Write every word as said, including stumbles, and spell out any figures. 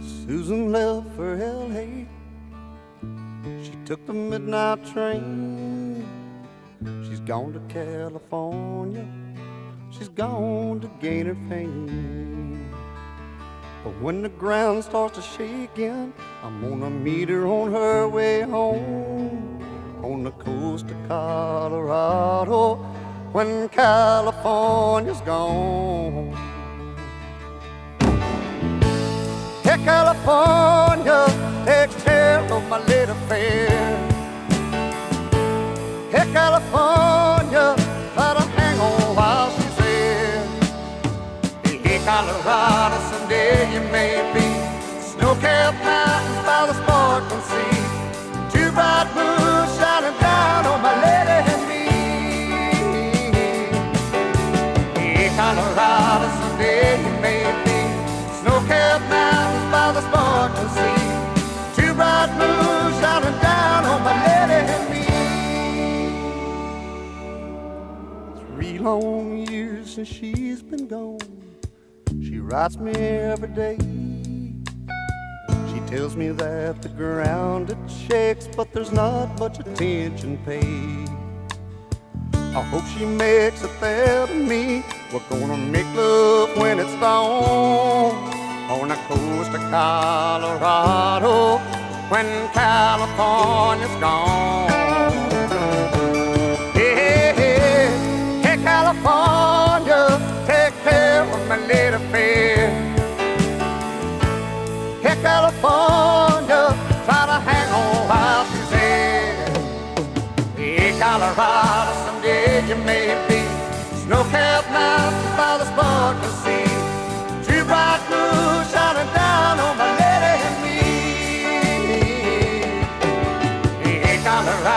Susan left for L A. She took the midnight train. She's gone to California. She's gone to gain her fame. But when the ground starts to shake again, I'm gonna meet her on her way home, on the coast of Colorado, when California's gone. Yeah, California takes care of my little friend. Yeah, California, try to hang on while she's there. Yeah, Colorado, someday you may be snow-capped mountains by the sparkling sea, two bright moons shining down on my lady and me. Yeah, Colorado, someday you may be snow-capped mountains by the sparkling sea, two bright moons shining down on my lady and me. Three long years since she's been gone. She writes me every day. She tells me that the ground it shakes, but there's not much attention paid. I hope she makes it there to me. We're gonna make love when it's dawn, on the coast of Colorado, when California's gone. Yeah, yeah, yeah, California, take care of my little fair. Yeah, California, try to hang on while she's there. Yeah, Colorado, someday you may be snow-capped mountains by the sparkling sea, two bright moons shining down on my lady and me. Yeah, Colorado.